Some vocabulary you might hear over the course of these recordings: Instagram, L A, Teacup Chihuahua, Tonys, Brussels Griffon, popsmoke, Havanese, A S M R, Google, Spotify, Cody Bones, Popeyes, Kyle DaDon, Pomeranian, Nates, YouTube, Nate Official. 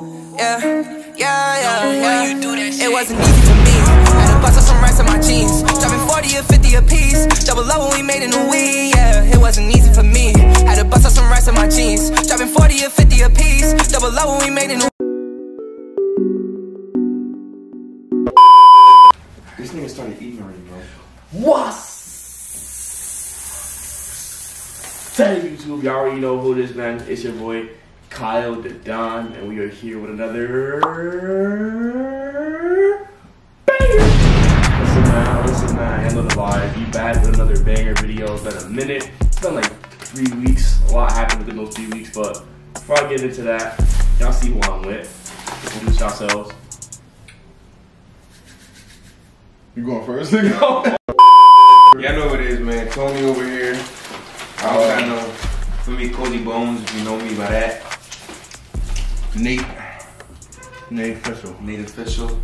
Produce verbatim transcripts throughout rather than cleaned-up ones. Yeah, yeah, yeah, yeah. It wasn't easy for me. I had to bust up some rest in my jeans, dropping forty or fifty a piece. Double up what we made in a week. Yeah, it wasn't easy for me. Had to bust up some rest in my jeans, dropping forty or fifty a piece. Double up what we made in a week. This nigga started eating already, bro. What? Hey YouTube, y'all already know who it is, man. It's your boy Kyle DaDon, and we are here with another banger. Listen, man, listen, man, handle the vibe. You back with another banger video. It's been a minute. It's been like three weeks. A lot happened within those three weeks, but before I get into that, y'all see who I'm with. Introduce yourselves. You going first? Y'all know what it is, man. Tony over here. I was kind of, for me, Cody Bones, if you know me by that. Nate. Nate Official. Nate Official.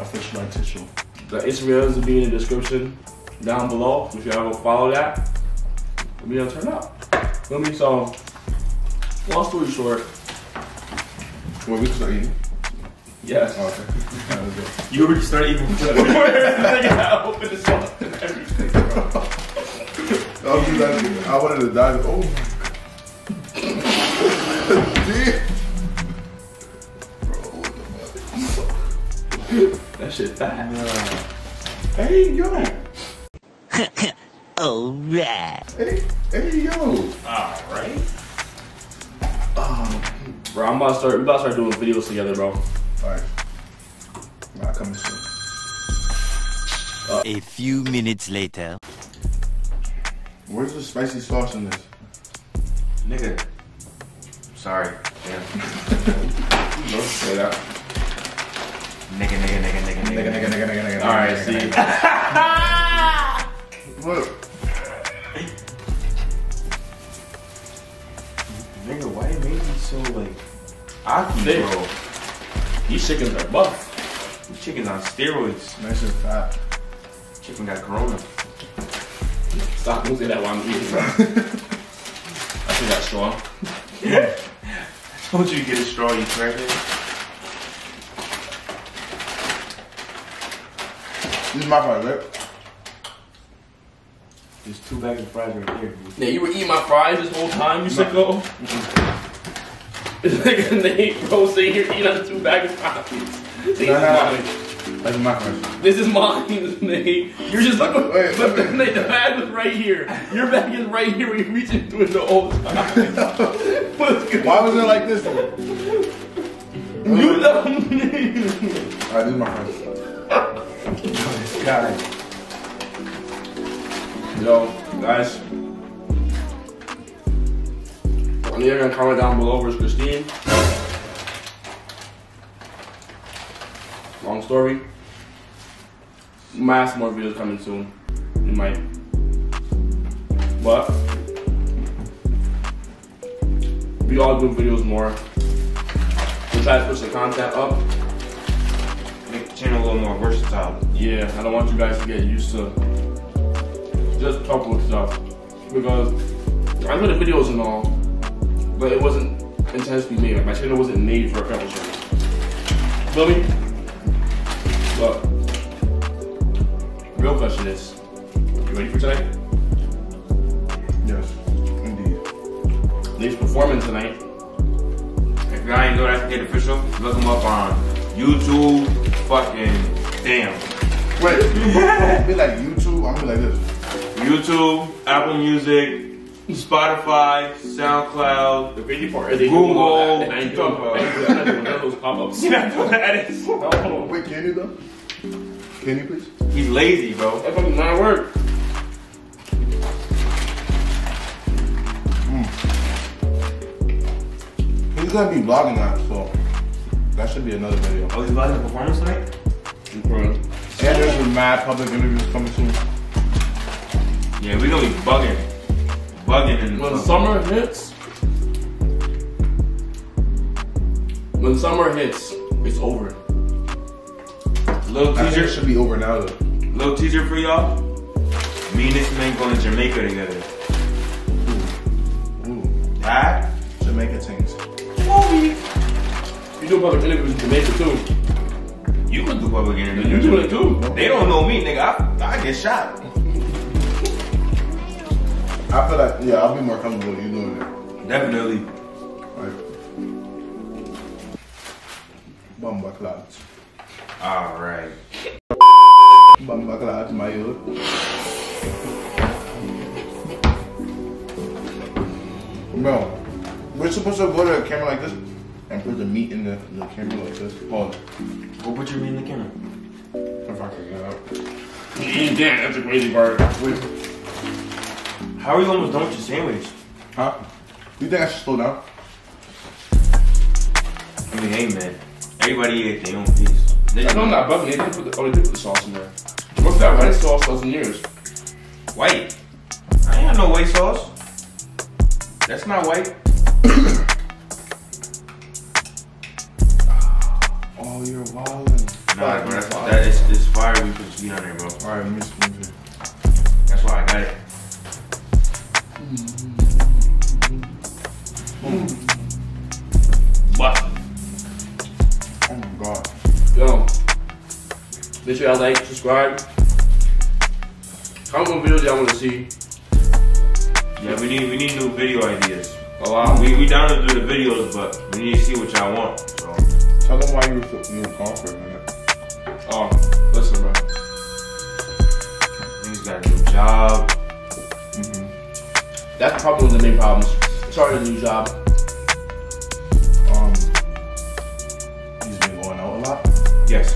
Official Official. The Instagrams will be in the description down below. If y'all go follow that, we'll be able to turn up. Let me, so, long story short. Well, we start eating. Yes. Oh, okay. That was good. You already started eating before I opened this up and everything, bro. I wanted to dive. Oh my god. That shit fat. Nah. Hey, yo. Alright. Hey, hey, yo. Alright. Oh, bro, I'm about to start, we about to start doing videos together, bro. Alright. Nah, coming soon. Uh, A few minutes later. Where's the spicy sauce in this? Nigga. Sorry. Damn. Don't say that. Nigga, nigga, nigga, nigga, nigga, nigga, nigga, nigga, nigga. Alright, see. Look. Nigga, why they made you so, like, aki, bro? These chickens are buff. These chickens on steroids. Nice and fat. Chicken got corona. Stop, don't say that while I'm eating, bro. I think that's strong. I told you to get a straw, you crazy. This is my fries, right? There's two bags of fries right here. Dude. Yeah, you were eating my fries this whole time, you sicko? It's like a Nate, bro, saying you're eating out of two bags of fries. Nah, nah. That's my question. This is mine, Nate. You're just looking. Wait, but wait. Nate, the bag was right here. Your bag is right here. We're reaching through it the whole time. Why was it like this? You know me. Alright, this is my question. Oh, got it. Yo, guys. I need everyone to comment down below. Where's Christine? Long story. We might have some more videos coming soon. We might. But we all do videos more. We'll try to push the content up. Make the channel a little more versatile. Yeah, I don't want you guys to get used to just talking stuff. Because I made the videos and all, but it wasn't intentionally made. My channel wasn't made for a couple channels. Feel me? But, real question is, you ready for tonight? Yes, indeed. Nate's performing tonight. If y'all ain't know that, Nate Official, look him up on YouTube. Fucking damn. Wait, if you be like YouTube, I'm gonna be like this. YouTube, Apple Music, Spotify, SoundCloud, the crazy part is Google, and I ain't talking about none of those pop-ups. You're not doing that. No. Wait, can you though? Can you please? He's lazy, bro. That fucking not work. Mm. He's gonna be vlogging that, so that should be another video. Oh, he's vlogging the performance tonight? Incredible. And there's a mad public interviews coming soon. Yeah, we gonna be bugging. Bugging in when summer hits, when summer hits, it's over. Little teaser should be over now. Though. Little teaser for y'all. Me and this man going to Jamaica together. Ooh, ooh, that Jamaica things. Movie. You do public interviews in Jamaica too. You can do public interviews. You do it too. They don't know me, nigga. I, I get shot. I feel like, yeah, I'll be more comfortable with you doing it. Definitely. Right. Bamba clouds. All right. Bamba clouds, my youth. Bro, we're supposed to go to a camera like this and put the meat in the, the camera like this. Hold on. Go put your meat in the camera. If I can get out. Damn, that's a crazy part. Wait. How are you almost done with your sandwich? Huh? You think I should slow down? I mean, hey man. Everybody ate their own piece. They I know I'm not bugging. They didn't put the, oh, they did put the sauce in there. What's that white sauce that's in yours? White? I ain't got no white sauce. That's not white. Oh, you're wildin'. Nah, bro, that's, that is, it's fire we put the meat on there, bro. Alright, let me see. That's why I got it. What? Oh my god. Yo. Make sure y'all like, subscribe. Comment on videos y'all wanna see. Yeah, we need we need new video ideas. Oh wow. We we down to do the videos, but we need to see what y'all want. So tell them why you you were gone for a minute. Oh, listen, bro. Niggas got a new job. That's probably one of the main problems. Starting a new job. Um, he's been going out a lot. Yes,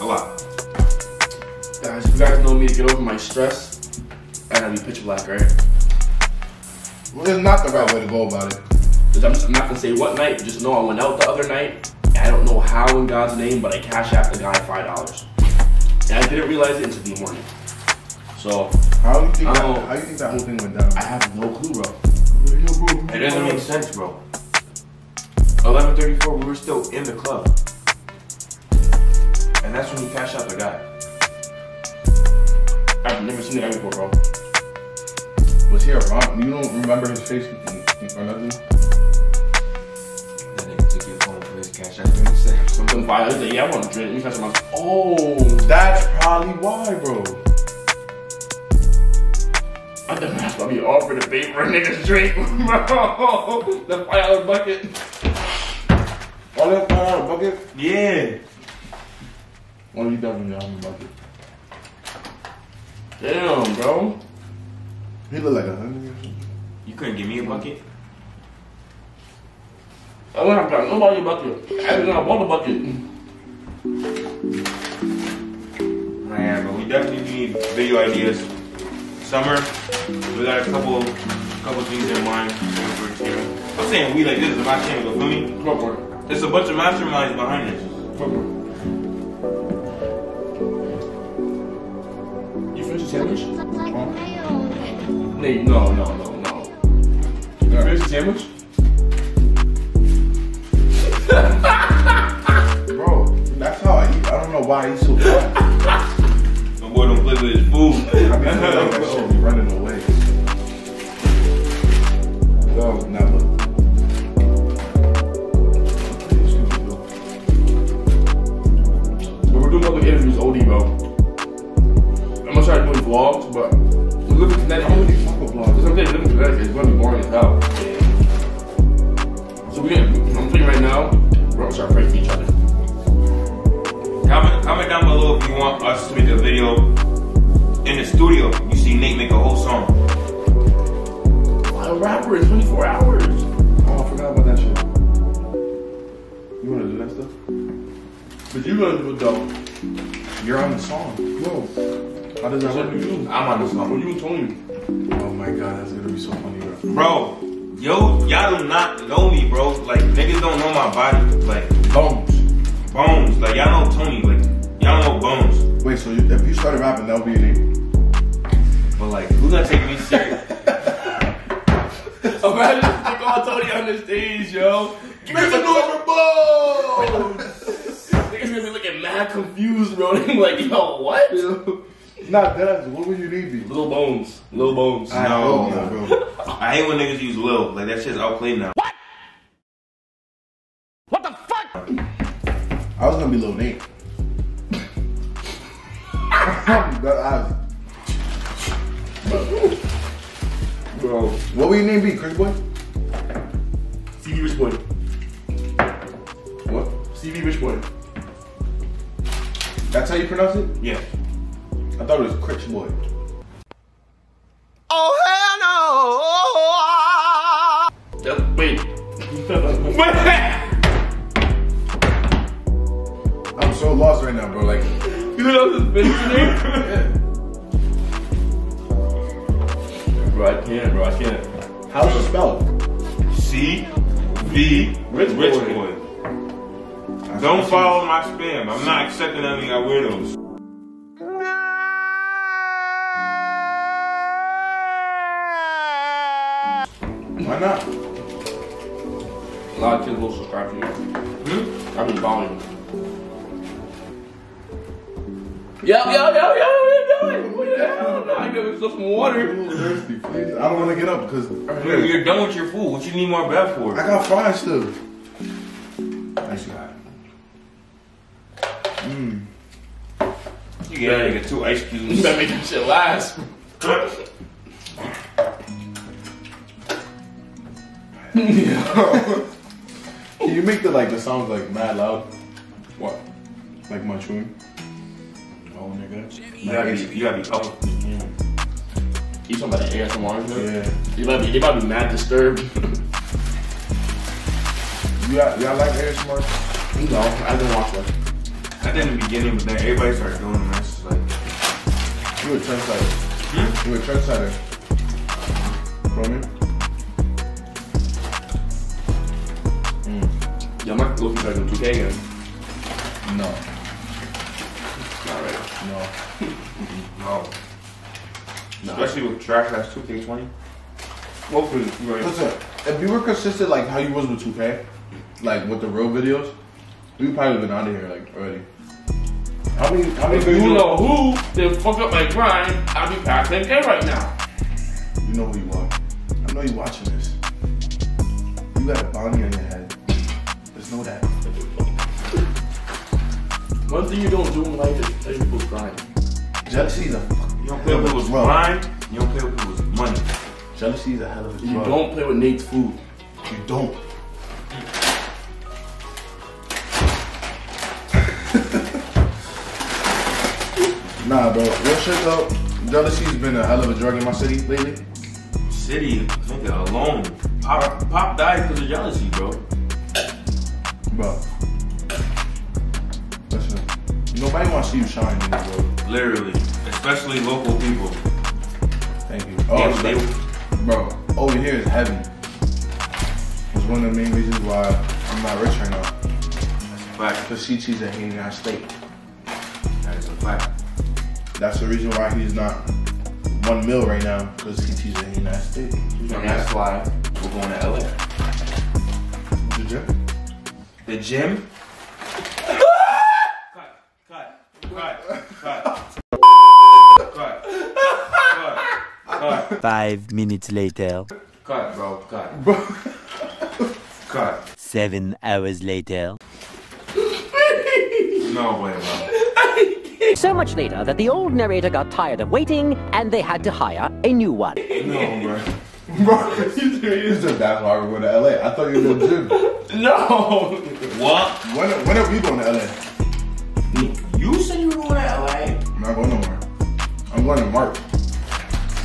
a lot. Guys, you guys know me to get over my stress. I gotta be pitch black, right? Well, it's not the right way to go about it. Cause I'm, just, I'm not gonna say what night. Just know I went out the other night. And I don't know how in God's name, but I cashed out the guy five dollars, and I didn't realize it until the morning. So. How do you think, um, that, how you think that whole thing went down? I have no clue, bro. It doesn't make sense, bro. eleven thirty-four, we were still in the club. And that's when he cashed out the guy. I've never seen that before, bro. Was he around? You don't remember his face or nothing? That nigga took your phone for his cash out. He said something violent. Yeah, I want to drink. You catch him. Oh, that's probably why, bro. I think that's why we offered to pay for a nigga's drink, bro. The five dollar bucket. Oh, that five dollar bucket? Yeah. What are you doing with your bucket? Damn, bro. He look like a hundred or something. You couldn't give me a bucket? I don't have got nobody a bucket. I didn't have one bucket. I am, but we definitely need video ideas. Summer, we got a couple couple things in mind. I'm saying we like this is my channel, feel me? Come on. There's a bunch of masterminds behind this. You finished the sandwich? Huh? No, no, no, no. You finished the sandwich? Bro, that's how I eat. I don't know why I eat so fast. Boy, don't play with his food. I mean, that shit be running away. No, never. But we're doing public interviews, O D, bro. I'm gonna try to do vlogs, but we live in Connecticut. How many fucking vlogs? Because I'm saying we live in Connecticut, it's gonna be boring as hell. So we're gonna, I'm thinking right now, we're gonna start praying for each other. Comment, comment down below if you want us to make a video in the studio. You see Nate make a whole song. A rapper in twenty-four hours. Oh, I forgot about that shit. You wanna do that stuff? But you gonna do it though. You're on the song. Whoa. How does that work? I'm on the song. What you and Tony? Oh my god, that's gonna be so funny, bro. Bro, yo, y'all do not know me, bro. Like, niggas don't know my body. Like, boom. Bones, like y'all know Tony, like y'all know Bones. Wait, so you, if you started rapping, that'll be your name. But like, who's gonna take me serious? Imagine if you call Tony on the stage, yo. Give me some noise for Bones! Niggas gonna be looking mad confused, bro. They like, yo, what? Not that, what would you need me? Lil Bones, Lil Bones. I no, know, bro. I hate when niggas use Lil, like that shit's outplayed now. What? What the fuck? I was gonna be Lil Nate. That eyes. Bro, what would your name be? Chris Boy? C B Rich Boy. What? C B Rich Boy. That's how you pronounce it? Yeah. I thought it was Chris Boy. Oh hell no! Uh, wait. I'm so lost right now, bro. Like, you know what I was mentioning? Bro, I can't, bro, I can't. How's it spelled? C B Rich Rich Boy. Don't follow my spam. I'm not accepting any of y'all weirdos. Why not? A lot of kids will subscribe to you. Hmm? I've been following you. Yo, yo, yo, yo! What the hell? No, I gotta get some water. I'm a little thirsty, please. I don't want to get up because you're, you're done with your food. What you need more bed for? I got fries still. Nice guy. Mmm. You gotta get two ice cubes. That make that shit last. Can you make the like the sounds like mad loud? What? Like my chewing? Oh, nigga. You gotta be, you gotta be oh. Yeah. You talking about the A S M R, nigga? Yeah. You about to be, you about to be mad disturbed. Y'all yeah, like A S M R? No, I didn't watch that. I did in the beginning, but then everybody started doing this. Like, you a trendsetter. Hmm? You a trendsetter. From me? Mm. Y'all might look like a two K again. No. No. No. No. Especially with trash that's two K twenty. Hopefully, right. Listen, if you were consistent like how you was with two K, like with the real videos, we probably been out of here like already. How many? How many? If you know who they fuck up my grind, I'll be past them in right now. You know who you are. I know you watching this. You got a bounty on your head. Just know that. One thing you don't do in life is play people's grind. Jealousy is a fucking You don't play with people's grind, you don't play with people's money. Jealousy is a hell of a drug. You don't play with Nate's food. You don't. Nah, bro. Real shit, though. Jealousy's been a hell of a drug in my city lately. City? Nigga, alone. Pop, Pop died because of jealousy, bro. Bro. Nobody wants to see you shine in this world. Literally. Especially local people. Thank you. Oh, yeah, so, bro, over here is heaven. It's one of the main reasons why I'm not rich right now. That's a fact. Because she cheese a hanging out steak. That is a fact. That's the reason why he's not one mil right now. Because he cheese a hanging out steak. And that's why we're going to L A. The gym? The gym? Five minutes later. Cut, bro, cut. Bro. Cut. Seven hours later. No way, bro. So much later that the old narrator got tired of waiting and they had to hire a new one. No, bro. Bro, you said that's why we're going to L A. I thought you were going to gym. No. What? When, when are we going to L A? You said you were going to L A? I'm not going nowhere. I'm going to March.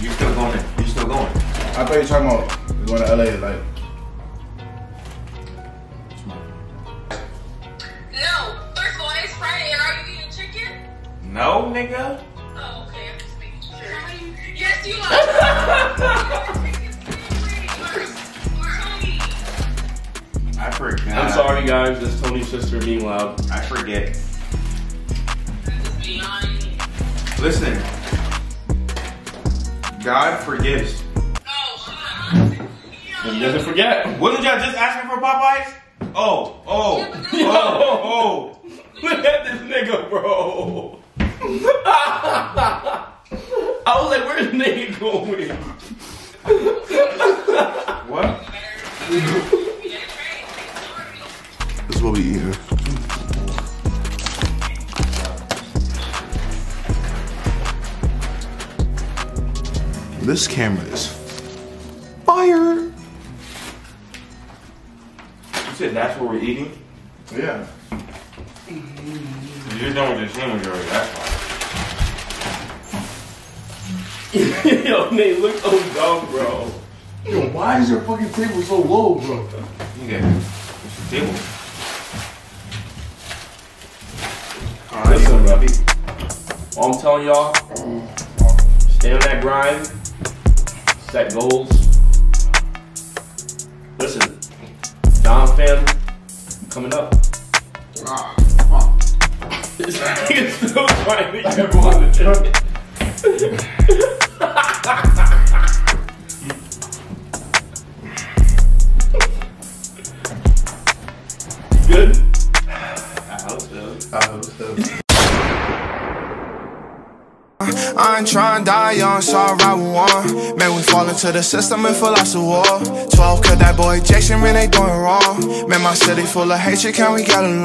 You're still going in. You're still going. I thought you were talking about you're going to L A like. No, first of all, it's Friday and are you eating chicken? No, nigga. Oh, okay. I'm just making sure. How you? Yes, you are. I forgot. I'm sorry, guys. That's Tony's sister being loud. I forget. Just be honest. Listen. God forgives. And he doesn't forget. Wasn't y'all just asking for Popeyes? Oh, oh, oh, oh. Look at this nigga, bro. I was like, where's nigga going? What? is what we eating. This camera is fire. You said that's what we're eating? Yeah. You're done with your sandwich already, that's fine. Yo, Nate, look so dumb, bro. Yo, why is your fucking table so low, bro? Nigga, what's your table? Alright, listen, Ruffy. All I'm telling y'all, stay on that grind, set goals. Listen, Dom fam, I'm coming up. Ah. This nigga's still trying to get on the train. Good? I hope so. I hope so. I ain't trying to die, I'm sorry I want. Man, we fall into the system and feel like a war. twelve, cause that boy Jason, man, they doing wrong. Man, my city full of hatred, can we get along?